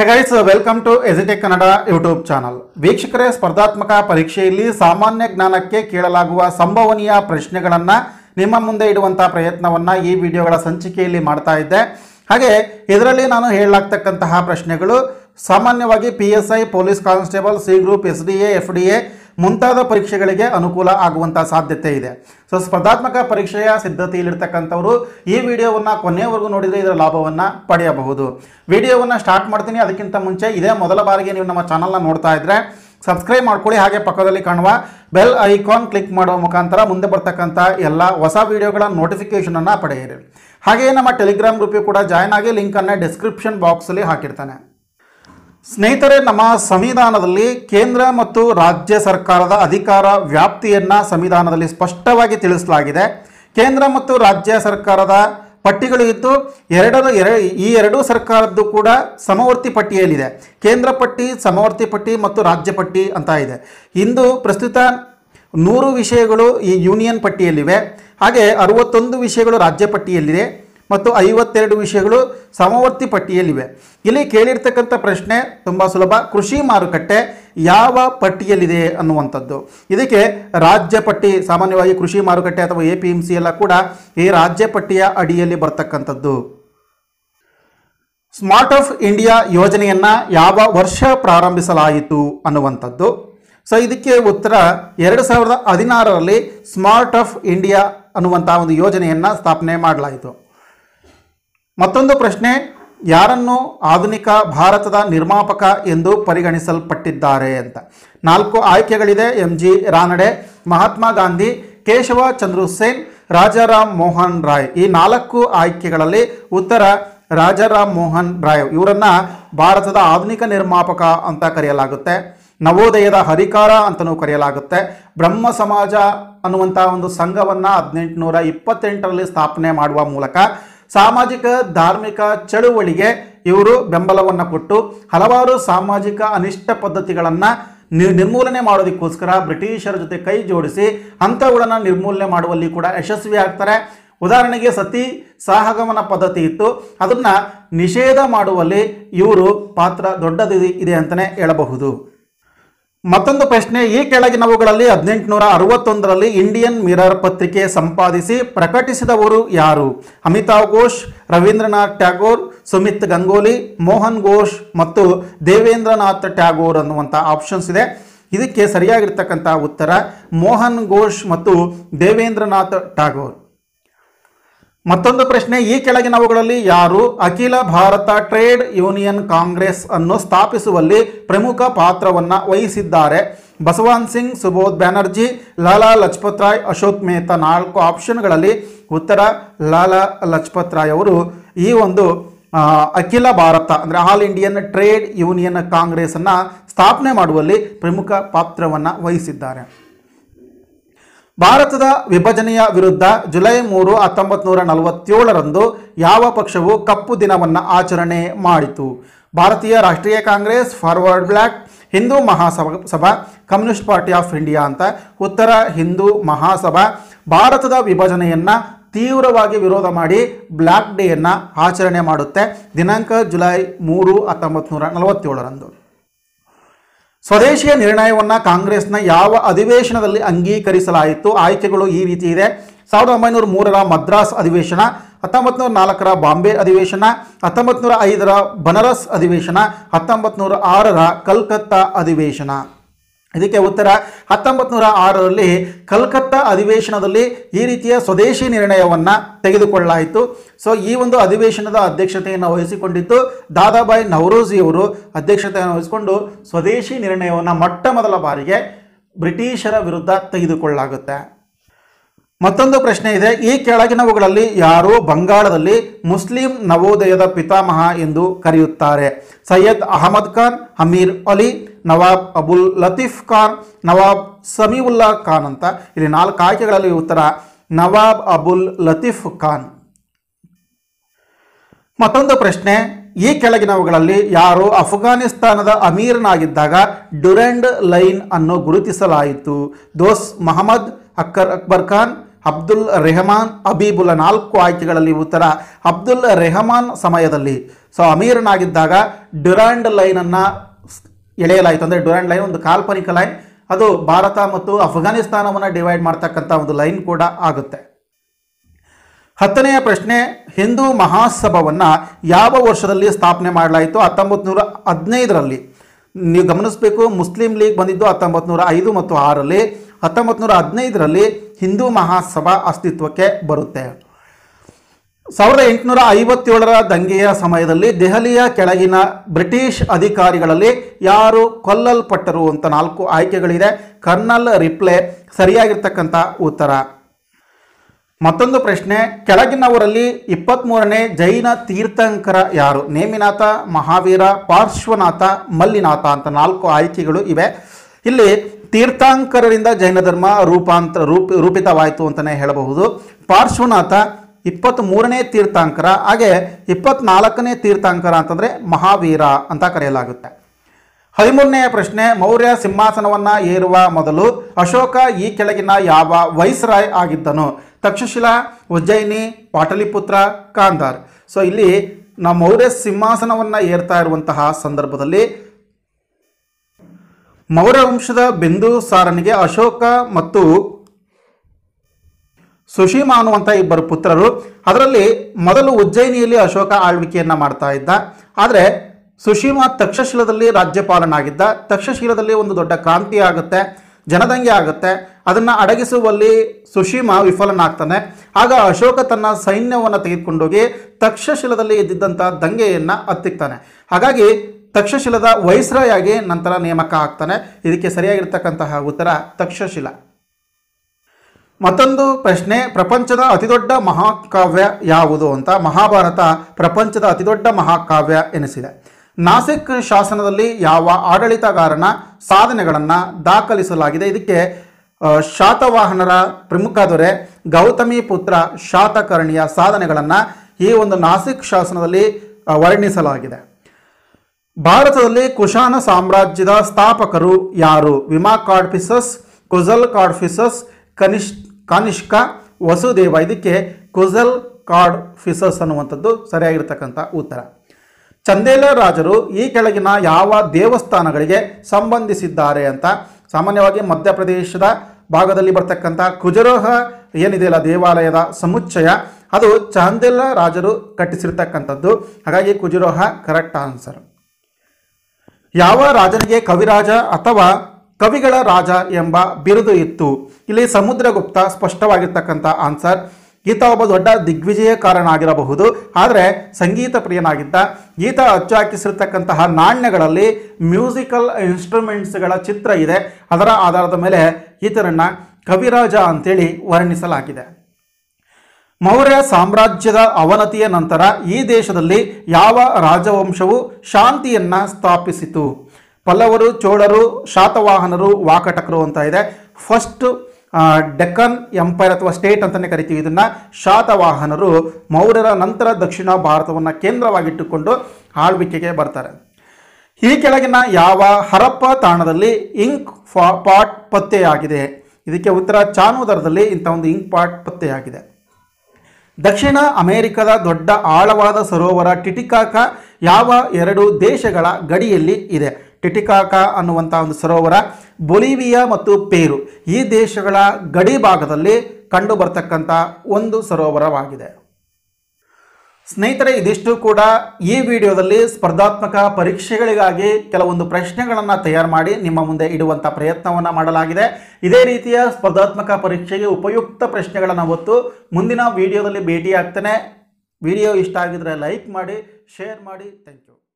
Hey guys, welcome to EasyTech Kannada YouTube channel. ವೀಕ್ಷಕರೇ, ಸ್ಪರ್ಧಾತ್ಮಕ ಪರೀಕ್ಷೆಯಲ್ಲಿ ಸಾಮಾನ್ಯ ಜ್ಞಾನಕ್ಕೆ ಕೇಳಲಾಗುವ ಸಂಭವನೀಯ ಪ್ರಶ್ನೆಗಳನ್ನು ನಿಮ್ಮ ಮುಂದೆ ಇಡುವಂತ ಪ್ರಯತ್ನವನ್ನ ಈ ವಿಡಿಯೋಗಳ ಸಂಚಿಕೆಯಲ್ಲಿ ಮಾಡ್ತಾ ಇದ್ದೆ. ಹಾಗೆ ಇದರಲ್ಲಿ ನಾನು ಹೇಳಲಾಗತಕ್ಕಂತ ಪ್ರಶ್ನೆಗಳು ಸಾಮಾನ್ಯವಾಗಿ PSI, police constable, C group, SDA, FDA ಮುಂತಾದ ಪರೀಕ್ಷೆಗಳಿಗೆ ಅನುಕೂಲ ಆಗುವಂತ ಸಾಧ್ಯತೆ ಇದೆ. ಸೋ ಸ್ಪರ್ಧಾತ್ಮಕ ಪರೀಕ್ಷೆಯ ಸಿದ್ಧತೆಯಲ್ಲಿ ಇರತಕ್ಕಂತವರು ಈ ವಿಡಿಯೋವನ್ನ ಕೊನೆಯವರೆಗೂ ನೋಡಿದರೆ ಇದರ ಲಾಭವನ್ನ ಪಡೆಯಬಹುದು. ವಿಡಿಯೋವನ್ನ ಸ್ಟಾರ್ಟ್ ಮಾಡ್ತೀನಿ. ಅದಕ್ಕಿಂತ ಮುಂಚೆ ಇದೇ ಮೊದಲ ಬಾರಿಗೆ ನೀವು ನಮ್ಮ ಚಾನೆಲ್ ಅನ್ನು ನೋಡ್ತಾ ಇದ್ದರೆ ಸಬ್ಸ್ಕ್ರೈಬ್ ಮಾಡ್ಕೊಳ್ಳಿ. ಹಾಗೆ ಪಕ್ಕದಲ್ಲಿ ಕಾಣುವ ಬೆಲ್ ಐಕಾನ್ ಕ್ಲಿಕ್ ಮಾಡುವ ಮುಖಾಂತರ ಮುಂದೆ ಬರ್ತಕ್ಕಂತ ಎಲ್ಲ ಹೊಸ ವಿಡಿಯೋಗಳ ನೋಟಿಫಿಕೇಶನ್ ಅನ್ನು ಪಡೆಯಿರಿ. ಹಾಗೆ ನಮ್ಮ ಟೆಲಿಗ್ರಾಮ್ ಗ್ರೂಪ್ ಕೂಡ ಜಾಯಿನ್ ಆಗಿ, ಲಿಂಕ್ ಅನ್ನು ಡಿಸ್ಕ್ರಿಪ್ಷನ್ ಬಾಕ್ಸ್ ಅಲ್ಲಿ ಹಾಕಿರ್ತಾನೆ. ಸ್ನೇಹಿತರೆ, ನಮ್ಮ ಸಂವಿಧಾನದಲ್ಲಿ ಕೇಂದ್ರ ಮತ್ತು ರಾಜ್ಯ ಸರ್ಕಾರದ ಅಧಿಕಾರ ವ್ಯಾಪ್ತಿಯನ್ನು ಸಂವಿಧಾನದಲ್ಲಿ ಸ್ಪಷ್ಟವಾಗಿ ತಿಳಿಸಲಾಗಿದೆ. ಕೇಂದ್ರ ಮತ್ತು ರಾಜ್ಯ ಸರ್ಕಾರದ ಪಟ್ಟಿಗಳು ಇತ್ತು. ಈ ಎರಡು ಸರ್ಕಾರದ್ದು ಕೂಡ ಸಮವರ್ತಿ ಪಟ್ಟಿಯಲ್ಲಿದೆ. ಕೇಂದ್ರ ಪಟ್ಟಿ, ಸಮವರ್ತಿ ಪಟ್ಟಿ ಮತ್ತು ರಾಜ್ಯ ಪಟ್ಟಿ ಅಂತ ಇದೆ. ಇಂದು ಪ್ರಸ್ತುತ 100 ವಿಷಯಗಳು ಈ ಯೂನಿಯನ್ ಪಟ್ಟಿಯಲ್ಲಿವೆ. ಹಾಗೆ 61 ವಿಷಯಗಳು ರಾಜ್ಯ ಪಟ್ಟಿಯಲ್ಲಿದೆ ಮತ್ತು 52 ವಿಷಯಗಳು ಸಮವರ್ತಿ ಪಟ್ಟಿಯಲ್ಲಿವೆ. ಇಲ್ಲಿ ಕೇಳಿರ್ತಕ್ಕಂಥ ಪ್ರಶ್ನೆ ತುಂಬ ಸುಲಭ. ಕೃಷಿ ಮಾರುಕಟ್ಟೆ ಯಾವ ಪಟ್ಟಿಯಲ್ಲಿದೆ ಅನ್ನುವಂಥದ್ದು. ಇದಕ್ಕೆ ರಾಜ್ಯ ಪಟ್ಟಿ, ಸಾಮಾನ್ಯವಾಗಿ ಕೃಷಿ ಮಾರುಕಟ್ಟೆ ಅಥವಾ APMC ಎಲ್ಲ ಕೂಡ ಈ ರಾಜ್ಯ ಪಟ್ಟಿಯ ಅಡಿಯಲ್ಲಿ ಬರ್ತಕ್ಕಂಥದ್ದು. ಸ್ಮಾರ್ಟ್ ಆಫ್ ಇಂಡಿಯಾ ಯೋಜನೆಯನ್ನು ಯಾವ ವರ್ಷ ಪ್ರಾರಂಭಿಸಲಾಯಿತು ಅನ್ನುವಂಥದ್ದು. ಸೊ ಇದಕ್ಕೆ ಉತ್ತರ 2016ರಲ್ಲಿ ಸ್ಮಾರ್ಟ್ ಆಫ್ ಇಂಡಿಯಾ ಅನ್ನುವಂಥ ಒಂದು ಯೋಜನೆಯನ್ನು ಸ್ಥಾಪನೆ ಮಾಡಲಾಯಿತು. ಮತ್ತೊಂದು ಪ್ರಶ್ನೆ, ಯಾರನ್ನು ಆಧುನಿಕ ಭಾರತದ ನಿರ್ಮಾಪಕ ಎಂದು ಪರಿಗಣಿಸಲ್ಪಟ್ಟಿದ್ದಾರೆ ಅಂತ. 4 ಆಯ್ಕೆಗಳಿದೆ. MG ರಾನಡೆ, ಮಹಾತ್ಮ ಗಾಂಧಿ, ಕೇಶವ ಚಂದ್ರು ಸೇನ್, ರಾಜಾರಾಮ್ ಮೋಹನ್ ರಾಯ್. ಈ 4 ಆಯ್ಕೆಗಳಲ್ಲಿ ಉತ್ತರ ರಾಜಾರಾಮ್ ಮೋಹನ್ ರಾಯ್. ಇವರನ್ನು ಭಾರತದ ಆಧುನಿಕ ನಿರ್ಮಾಪಕ ಅಂತ ಕರೆಯಲಾಗುತ್ತೆ. ನವೋದಯದ ಹರಿಕಾರ ಅಂತಲೂ ಕರೆಯಲಾಗುತ್ತೆ. ಬ್ರಹ್ಮ ಸಮಾಜ ಅನ್ನುವಂಥ ಒಂದು ಸಂಘವನ್ನು 1828ರಲ್ಲಿ ಸ್ಥಾಪನೆ ಮಾಡುವ ಮೂಲಕ ಸಾಮಾಜಿಕ ಧಾರ್ಮಿಕ ಚಳುವಳಿಗೆ ಇವರು ಬೆಂಬಲವನ್ನು ಕೊಟ್ಟು ಹಲವಾರು ಸಾಮಾಜಿಕ ಅನಿಷ್ಟ ಪದ್ಧತಿಗಳನ್ನು ನಿರ್ಮೂಲನೆ ಮಾಡೋದಕ್ಕೋಸ್ಕರ ಬ್ರಿಟಿಷರ ಜೊತೆ ಕೈ ಜೋಡಿಸಿ ಅಂಥವುಗಳನ್ನು ನಿರ್ಮೂಲನೆ ಮಾಡುವಲ್ಲಿ ಕೂಡ ಯಶಸ್ವಿ ಆಗ್ತಾರೆ. ಉದಾಹರಣೆಗೆ ಸತಿ ಸಹಗಮನ ಪದ್ಧತಿ ಇತ್ತು, ಅದನ್ನು ನಿಷೇಧ ಮಾಡುವಲ್ಲಿ ಇವರು ಪಾತ್ರ ದೊಡ್ಡದಿದೆ ಅಂತಲೇ ಹೇಳಬಹುದು. ಮತ್ತೊಂದು ಪ್ರಶ್ನೆ, ಈ ಕೆಳಗಿನವುಗಳಲ್ಲಿ 1861ರಲ್ಲಿ ಇಂಡಿಯನ್ ಮಿರರ್ ಪತ್ರಿಕೆ ಸಂಪಾದಿಸಿ ಪ್ರಕಟಿಸಿದವರು ಯಾರು? ಅಮಿತಾವ್ ಘೋಷ್, ರವೀಂದ್ರನಾಥ್ ಟ್ಯಾಗೋರ್, ಸುಮಿತ್ ಗಂಗೋಲಿ, ಮೋಹನ್ ಘೋಷ್ ಮತ್ತು ದೇವೇಂದ್ರನಾಥ್ ಟ್ಯಾಗೋರ್ ಅನ್ನುವಂಥ ಆಪ್ಷನ್ಸ್ ಇದೆ. ಇದಕ್ಕೆ ಸರಿಯಾಗಿರ್ತಕ್ಕಂಥ ಉತ್ತರ ಮೋಹನ್ ಘೋಷ್ ಮತ್ತು ದೇವೇಂದ್ರನಾಥ್ ಟ್ಯಾಗೋರ್. ಮತ್ತೊಂದು ಪ್ರಶ್ನೆ, ಈ ಕೆಳಗಿನವುಗಳಲ್ಲಿ ಯಾರು ಅಖಿಲ ಭಾರತ ಟ್ರೇಡ್ ಯೂನಿಯನ್ ಕಾಂಗ್ರೆಸ್ ಅನ್ನು ಸ್ಥಾಪಿಸುವಲ್ಲಿ ಪ್ರಮುಖ ಪಾತ್ರವನ್ನು ವಹಿಸಿದ್ದಾರೆ? ಬಸವಾನ್ ಸಿಂಗ್, ಸುಬೋಧ್ ಬ್ಯಾನರ್ಜಿ, ಲಾಲಾ ಲಜಪತ್ ರಾಯ್, ಅಶೋಕ್ ಮೆಹ್ತಾ. 4 ಆಪ್ಷನ್ಗಳಲ್ಲಿ ಉತ್ತರ ಲಾಲಾ ಲಜಪತ್ ರಾಯ್ ಅವರು ಈ ಒಂದು ಅಖಿಲ ಭಾರತ ಅಂದರೆ ಆಲ್ ಇಂಡಿಯನ್ ಟ್ರೇಡ್ ಯೂನಿಯನ್ ಕಾಂಗ್ರೆಸ್ಸನ್ನು ಸ್ಥಾಪನೆ ಮಾಡುವಲ್ಲಿ ಪ್ರಮುಖ ಪಾತ್ರವನ್ನು ವಹಿಸಿದ್ದಾರೆ. ಭಾರತದ ವಿಭಜನೆಯ ವಿರುದ್ಧ ಜುಲೈ 3, 1947ರಂದು ಯಾವ ಪಕ್ಷವು ಕಪ್ಪು ದಿನವನ್ನು ಆಚರಣೆ ಮಾಡಿತು? ಭಾರತೀಯ ರಾಷ್ಟ್ರೀಯ Congress, forward block, Hindu Mahasabha, communist party of India ಅಂತ. ಉತ್ತರ ಹಿಂದೂ ಮಹಾಸಭಾ ಭಾರತದ ವಿಭಜನೆಯನ್ನು ತೀವ್ರವಾಗಿ ವಿರೋಧ ಮಾಡಿ ಬ್ಲ್ಯಾಕ್ ಡೇಯನ್ನು ಆಚರಣೆ ಮಾಡುತ್ತೆ. ದಿನಾಂಕ ಜುಲೈ 3, 1947ರಂದು. ಸ್ವದೇಶಿಯ ನಿರ್ಣಯವನ್ನು ಕಾಂಗ್ರೆಸ್ನ ಯಾವ ಅಧಿವೇಶನದಲ್ಲಿ ಅಂಗೀಕರಿಸಲಾಯಿತು? ಆಯ್ಕೆಗಳು ಈ ರೀತಿ ಇದೆ: 1903ರ ಮದ್ರಾಸ್ ಅಧಿವೇಶನ, 1904ರ ಬಾಂಬೆ ಅಧಿವೇಶನ, 1905ರ ಬನಾರಸ್ ಅಧಿವೇಶನ, 1906ರ ಕಲ್ಕತ್ತಾ ಅಧಿವೇಶನ. ಇದಕ್ಕೆ ಉತ್ತರ 1906ರಲ್ಲಿ ಕಲ್ಕತ್ತಾ ಅಧಿವೇಶನದಲ್ಲಿ ಈ ರೀತಿಯ ಸ್ವದೇಶಿ ನಿರ್ಣಯವನ್ನು ತೆಗೆದುಕೊಳ್ಳಲಾಯಿತು. ಸೊ ಈ ಒಂದು ಅಧಿವೇಶನದ ಅಧ್ಯಕ್ಷತೆಯನ್ನು ವಹಿಸಿಕೊಂಡಿತ್ತು ದಾದಾಬಾಯಿ ನವರೋಜಿಯವರು. ಅಧ್ಯಕ್ಷತೆಯನ್ನು ವಹಿಸಿಕೊಂಡು ಸ್ವದೇಶಿ ನಿರ್ಣಯವನ್ನು ಮೊಟ್ಟ ಮೊದಲ ಬಾರಿಗೆ ಬ್ರಿಟಿಷರ ವಿರುದ್ಧ ತೆಗೆದುಕೊಳ್ಳಲಾಗುತ್ತೆ. ಮತ್ತೊಂದು ಪ್ರಶ್ನೆ ಇದೆ, ಈ ಕೆಳಗಿನವುಗಳಲ್ಲಿ ಯಾರು ಬಂಗಾಳದಲ್ಲಿ ಮುಸ್ಲಿಂ ನವೋದಯದ ಪಿತಾಮಹ ಎಂದು ಕರೆಯುತ್ತಾರೆ? ಸೈಯದ್ ಅಹಮದ್ ಖಾನ್, ಅಮೀರ್ ಅಲಿ, ನವಾಬ್ ಅಬುಲ್ ಲತೀಫ್ ಖಾನ್, ನವಾಬ್ ಸಮೀವುಲ್ಲಾ ಖಾನ್ ಅಂತ. ಇಲ್ಲಿ 4 ಆಯ್ಕೆಗಳಲ್ಲಿ ಉತ್ತರ ನವಾಬ್ ಅಬುಲ್ ಲತೀಫ್ ಖಾನ್. ಮತ್ತೊಂದು ಪ್ರಶ್ನೆ, ಈ ಕೆಳಗಿನವುಗಳಲ್ಲಿ ಯಾರು ಅಫ್ಘಾನಿಸ್ತಾನದ ಅಮೀರ್ನಾಗಿದ್ದಾಗ ಡ್ಯುರೆಂಡ್ ಲೈನ್ ಅನ್ನು ಗುರುತಿಸಲಾಯಿತು? ದೋಸ್ ಮಹಮ್ಮದ್, ಅಕ್ಬರ್ ಖಾನ್, ಅಬ್ದುಲ್ ರೆಹಮಾನ್, ಹಬೀಬುಲ್ಲಾ. 4 ಆಯ್ಕೆಗಳಲ್ಲಿ ಉತ್ತರ ಅಬ್ದುಲ್ ರೆಹಮಾನ್ ಸಮಯದಲ್ಲಿ. ಸೊ ಅಮೀರನಾಗಿದ್ದಾಗ ಡ್ಯುರಾಂಡ್ ಲೈನ್ ಅನ್ನು ಎಳೆಯಲಾಯಿತು. ಅಂದರೆ ಡ್ಯುರಾಂಡ್ ಲೈನ್ ಒಂದು ಕಾಲ್ಪನಿಕ ಲೈನ್, ಅದು ಭಾರತ ಮತ್ತು ಅಫ್ಘಾನಿಸ್ತಾನವನ್ನು ಡಿವೈಡ್ ಮಾಡ್ತಕ್ಕಂಥ ಒಂದು ಲೈನ್ ಕೂಡ ಆಗುತ್ತೆ. 10ನೆಯ ಪ್ರಶ್ನೆ, ಹಿಂದೂ ಮಹಾಸಭಾವನ್ನು ಯಾವ ವರ್ಷದಲ್ಲಿ ಸ್ಥಾಪನೆ ಮಾಡಲಾಯಿತು? 1915ರಲ್ಲಿ. ನೀವು ಗಮನಿಸಬೇಕು, ಮುಸ್ಲಿಂ ಲೀಗ್ ಬಂದಿದ್ದು 1905 ಮತ್ತು 1906ರಲ್ಲಿ. 1915ರಲ್ಲಿ ಹಿಂದೂ ಮಹಾಸಭಾ ಅಸ್ತಿತ್ವಕ್ಕೆ ಬರುತ್ತೆ. 1857ರ ದಂಗೆಯ ಸಮಯದಲ್ಲಿ ದೆಹಲಿಯ ಕೆಳಗಿನ ಬ್ರಿಟಿಷ್ ಅಧಿಕಾರಿಗಳಲ್ಲಿ ಯಾರು ಕೊಲ್ಲಲ್ಪಟ್ಟರು ಅಂತ 4 ಆಯ್ಕೆಗಳಿದೆ. ಕರ್ನಲ್ ರಿಪ್ಲೆ ಸರಿಯಾಗಿರ್ತಕ್ಕಂಥ ಉತ್ತರ. ಮತ್ತೊಂದು ಪ್ರಶ್ನೆ, ಕೆಳಗಿನವರಲ್ಲಿ 23ನೇ ಜೈನ ತೀರ್ಥಂಕರ ಯಾರು? ನೇಮಿನಾಥ, ಮಹಾವೀರ, ಪಾರ್ಶ್ವನಾಥ, ಮಲ್ಲಿನಾಥ ಅಂತ 4 ಆಯ್ಕೆಗಳು ಇವೆ. ಇಲ್ಲಿ ತೀರ್ಥಂಕರರಿಂದ ಜೈನ ಧರ್ಮ ರೂಪಿತವಾಯಿತು ಅಂತಲೇ ಹೇಳಬಹುದು. ಪಾರ್ಶ್ವನಾಥ 23ನೇ ತೀರ್ಥಂಕರ, ಹಾಗೆ 24ನೇ ತೀರ್ಥಂಕರ ಅಂತಂದರೆ ಮಹಾವೀರ ಅಂತ ಕರೆಯಲಾಗುತ್ತೆ. 13ನೆಯ ಪ್ರಶ್ನೆ, ಮೌರ್ಯ ಸಿಂಹಾಸನವನ್ನು ಏರುವ ಮೊದಲು ಅಶೋಕ ಈ ಕೆಳಗಿನ ಯಾವ ವೈಸ್ರಾಯ್ ಆಗಿದ್ದನು? ತಕ್ಷಶಿಲಾ, ಉಜ್ಜಯಿನಿ, ಪಾಟಲಿಪುತ್ರ, ಕಾಂಧಾರ್. ಸೊ ಇಲ್ಲಿ ನಾವು ಮೌರ್ಯ ಸಿಂಹಾಸನವನ್ನು ಏರ್ತಾ ಇರುವಂತಹ ಸಂದರ್ಭದಲ್ಲಿ ಮೌರ್ಯ ವಂಶದ ಬಿಂದುಸಾರನಿಗೆ ಅಶೋಕ ಮತ್ತು ಸುಶೀಮ ಅನ್ನುವಂಥ ಇಬ್ಬರು ಪುತ್ರರು. ಅದರಲ್ಲಿ ಮೊದಲು ಉಜ್ಜಯಿನಿಯಲ್ಲಿ ಅಶೋಕ ಆಳ್ವಿಕೆಯನ್ನು ಮಾಡ್ತಾ ಇದ್ದ, ಆದರೆ ಸುಶೀಮ ತಕ್ಷಶಿಲದಲ್ಲಿ ರಾಜ್ಯಪಾಲನಾಗಿದ್ದ. ತಕ್ಷಶಿಲದಲ್ಲಿ ಒಂದು ದೊಡ್ಡ ಕ್ರಾಂತಿ ಆಗುತ್ತೆ, ಜನದಂಗೆ ಆಗುತ್ತೆ, ಅದನ್ನು ಅಡಗಿಸುವಲ್ಲಿ ಸುಶೀಮ ವಿಫಲನಾಗ್ತಾನೆ. ಆಗ ಅಶೋಕ ತನ್ನ ಸೈನ್ಯವನ್ನು ತೆಗೆದುಕೊಂಡೋಗಿ ತಕ್ಷಶಿಲದಲ್ಲಿ ಇದ್ದಿದ್ದಂಥ ದಂಗೆಯನ್ನು ಹತ್ತಿಕ್ತಾನೆ. ಹಾಗಾಗಿ ತಕ್ಷಶಿಲದ ವೈಸ್ರಾಯಾಗಿ ನಂತರ ನೇಮಕ ಆಗ್ತಾನೆ. ಇದಕ್ಕೆ ಸರಿಯಾಗಿರ್ತಕ್ಕಂತಹ ಉತ್ತರ ತಕ್ಷಶಿಲ. ಮತ್ತೊಂದು ಪ್ರಶ್ನೆ, ಪ್ರಪಂಚದ ಅತಿದೊಡ್ಡ ಮಹಾಕಾವ್ಯ ಯಾವುದು ಅಂತ? ಮಹಾಭಾರತ ಪ್ರಪಂಚದ ಅತಿದೊಡ್ಡ ಮಹಾಕಾವ್ಯ ಎನಿಸಿದೆ. ನಾಸಿಕ್ ಶಾಸನದಲ್ಲಿ ಯಾವ ಆಡಳಿತಗಾರನ ಸಾಧನೆಗಳನ್ನು ದಾಖಲಿಸಲಾಗಿದೆ? ಇದಕ್ಕೆ ಶಾತವಾಹನರ ಪ್ರಮುಖ ದೊರೆ ಗೌತಮಿಪುತ್ರ ಶಾತಕರ್ಣಿಯ ಸಾಧನೆಗಳನ್ನು ಈ ಒಂದು ನಾಸಿಕ್ ಶಾಸನದಲ್ಲಿ ವರ್ಣಿಸಲಾಗಿದೆ. ಭಾರತದಲ್ಲಿ ಕುಶಾನ ಸಾಮ್ರಾಜ್ಯದ ಸ್ಥಾಪಕರು ಯಾರು? ವಿಮಾ ಕಾಡ್ಫಿಸಸ್, ಕುಜಲ್ ಕಾಡ್ಫಿಸಸ್, ಕಾನಿಷ್ಕ, ವಸುದೇವ. ಇದಕ್ಕೆ ಕುಜಲ್ ಕಾಡ್ಫಿಸಸ್ ಅನ್ನುವಂಥದ್ದು ಸರಿಯಾಗಿರ್ತಕ್ಕಂಥ ಉತ್ತರ. ಚಂದೇಲ ರಾಜರು ಈ ಕೆಳಗಿನ ಯಾವ ದೇವಸ್ಥಾನಗಳಿಗೆ ಸಂಬಂಧಿಸಿದ್ದಾರೆ ಅಂತ? ಸಾಮಾನ್ಯವಾಗಿ ಮಧ್ಯಪ್ರದೇಶದ ಭಾಗದಲ್ಲಿ ಬರ್ತಕ್ಕಂಥ ಖಜುರಾಹ ಏನಿದೆಯಲ್ಲ ದೇವಾಲಯದ ಸಮುಚ್ಚಯ, ಅದು ಚಂದೇಲ ರಾಜರು ಕಟ್ಟಿಸಿರ್ತಕ್ಕಂಥದ್ದು. ಹಾಗಾಗಿ ಖಜುರಾಹ ಕರೆಕ್ಟ್ ಆನ್ಸರ್. ಯಾವ ರಾಜನಿಗೆ ಕವಿರಾಜ ಅಥವಾ ಕವಿಗಳ ರಾಜ ಎಂಬ ಬಿರುದು ಇತ್ತು? ಇಲ್ಲಿ ಸಮುದ್ರಗುಪ್ತ ಸ್ಪಷ್ಟವಾಗಿರ್ತಕ್ಕಂಥ ಆನ್ಸರ್. ಈತ ಒಬ್ಬ ದೊಡ್ಡ ದಿಗ್ವಿಜಯಕಾರನಾಗಿರಬಹುದು, ಆದರೆ ಸಂಗೀತ ಪ್ರಿಯನಾಗಿದ್ದ. ಈತ ಅಚ್ಚು ಹಾಕಿಸಿರ್ತಕ್ಕಂತಹ ನಾಣ್ಯಗಳಲ್ಲಿ ಮ್ಯೂಸಿಕಲ್ ಇನ್ಸ್ಟ್ರೂಮೆಂಟ್ಸ್ಗಳ ಚಿತ್ರ ಇದೆ. ಅದರ ಆಧಾರದ ಮೇಲೆ ಈತನನ್ನು ಕವಿರಾಜ ಅಂತೇಳಿ ವರ್ಣಿಸಲಾಗಿದೆ. ಮೌರ್ಯ ಸಾಮ್ರಾಜ್ಯದ ಅವನತಿಯ ನಂತರ ಈ ದೇಶದಲ್ಲಿ ಯಾವ ರಾಜವಂಶವು ಶಾಂತಿಯನ್ನು ಸ್ಥಾಪಿಸಿತು? ಪಲ್ಲವರು, ಚೋಳರು, ಶಾತವಾಹನರು, ವಾಕಟಕರು ಅಂತ ಇದೆ. ಫಸ್ಟ್ ಡೆಕ್ಕನ್ ಎಂಪೈರ್ ಅಥವಾ ಸ್ಟೇಟ್ ಅಂತಲೇ ಕರಿತೀವಿ ಇದನ್ನು. ಶಾತವಾಹನರು ಮೌರ್ಯರ ನಂತರ ದಕ್ಷಿಣ ಭಾರತವನ್ನು ಕೇಂದ್ರವಾಗಿಟ್ಟುಕೊಂಡು ಆಳ್ವಿಕೆಗೆ ಬರ್ತಾರೆ. ಈ ಕೆಳಗಿನ ಯಾವ ಹರಪ್ಪ ತಾಣದಲ್ಲಿ ಇಂಕ್ ಪಾಟ್ ಪತ್ತೆಯಾಗಿದೆ? ಇದಕ್ಕೆ ಉತ್ತರ ಚಾನುದರದಲ್ಲಿ ಇಂಥ ಒಂದು ಇಂಕ್ ಪಾಟ್ ಪತ್ತೆಯಾಗಿದೆ. ದಕ್ಷಿಣ ಅಮೆರಿಕದ ದೊಡ್ಡ ಆಳವಾದ ಸರೋವರ ಟಿಟಿಕಾಕ ಯಾವ 2 ದೇಶಗಳ ಗಡಿಯಲ್ಲಿ ಇದೆ? ಟಿಟಿಕಾಕಾ ಅನ್ನುವಂಥ ಒಂದು ಸರೋವರ ಬೊಲಿವಿಯಾ ಮತ್ತು ಪೆರು ಈ ದೇಶಗಳ ಗಡಿ ಭಾಗದಲ್ಲಿ ಕಂಡು ಬರ್ತಕ್ಕಂಥ ಒಂದು ಸರೋವರವಾಗಿದೆ. ಸ್ನೇಹಿತರೆ, ಇದಿಷ್ಟು ಕೂಡ ಈ ವಿಡಿಯೋದಲ್ಲಿ ಸ್ಪರ್ಧಾತ್ಮಕ ಪರೀಕ್ಷೆಗಳಿಗಾಗಿ ಕೆಲವೊಂದು ಪ್ರಶ್ನೆಗಳನ್ನು ತಯಾರು ಮಾಡಿ ನಿಮ್ಮ ಮುಂದೆ ಇಡುವಂಥ ಪ್ರಯತ್ನವನ್ನು ಮಾಡಲಾಗಿದೆ. ಇದೇ ರೀತಿಯ ಸ್ಪರ್ಧಾತ್ಮಕ ಪರೀಕ್ಷೆಗೆ ಉಪಯುಕ್ತ ಪ್ರಶ್ನೆಗಳನ್ನು ಹೊತ್ತು ಮುಂದಿನ ವಿಡಿಯೋದಲ್ಲಿ ಭೇಟಿಯಾಗ್ತೇನೆ. ವಿಡಿಯೋ ಇಷ್ಟ ಆಗಿದರೆ ಲೈಕ್ ಮಾಡಿ, ಶೇರ್ ಮಾಡಿ. Thank you.